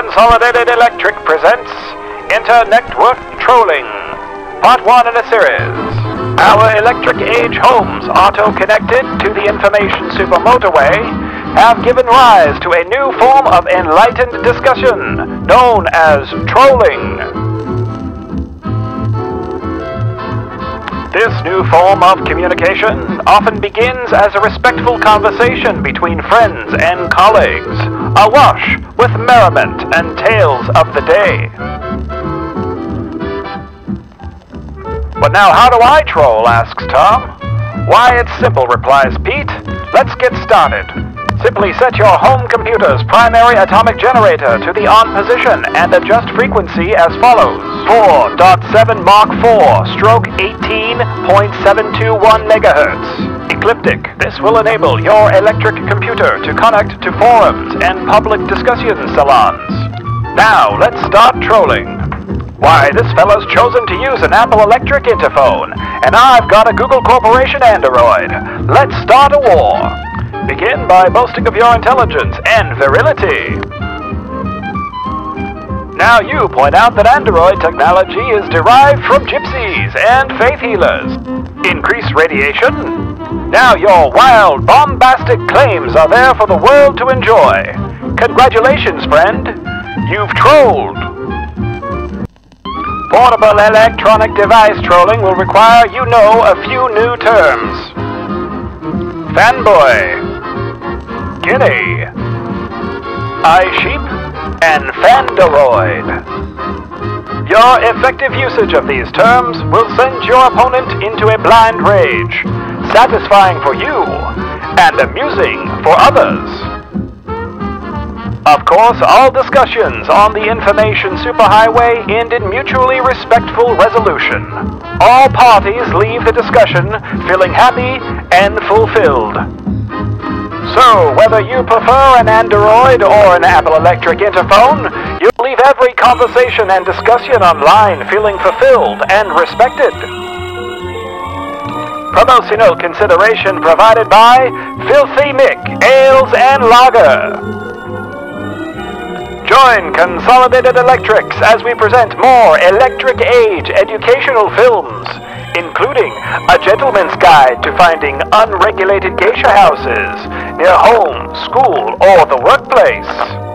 Consolidated Electric presents Inter-Network Trolling, Part 1 in a series. Our electric age homes auto-connected to the information supermotorway have given rise to a new form of enlightened discussion known as trolling. This new form of communication often begins as a respectful conversation between friends and colleagues, awash with merriment and tales of the day. But now how do I troll, asks Tom. Why, it's simple, replies Pete. Let's get started. Simply set your home computer's primary atomic generator to the on position and adjust frequency as follows. 4.7 Mach 4, stroke 18.721 MHz. Ecliptic. This will enable your electric computer to connect to forums and public discussion salons. Now, let's start trolling. Why, this fellow's chosen to use an Apple electric interphone, and I've got a Google Corporation Android. Let's start a war. Begin by boasting of your intelligence and virility. Now you point out that Android technology is derived from gypsies and faith healers. Increase radiation? Now your wild, bombastic claims are there for the world to enjoy. Congratulations, friend. You've trolled. Portable electronic device trolling will require you know a few new terms. Fanboy, Guinea, iSheep, and Fanderoid. Your effective usage of these terms will send your opponent into a blind rage, satisfying for you and amusing for others. Of course, all discussions on the information superhighway end in mutually respectful resolution. All parties leave the discussion feeling happy and fulfilled. So, whether you prefer an Android or an Apple electric interphone, you'll leave every conversation and discussion online feeling fulfilled and respected. Promotional consideration provided by Filthy Mick, Ales and Lager. Join Consolidated Electrics as we present more electric age educational films, including A Gentleman's Guide to Finding Unregulated Geisha Houses near home, school, or the workplace.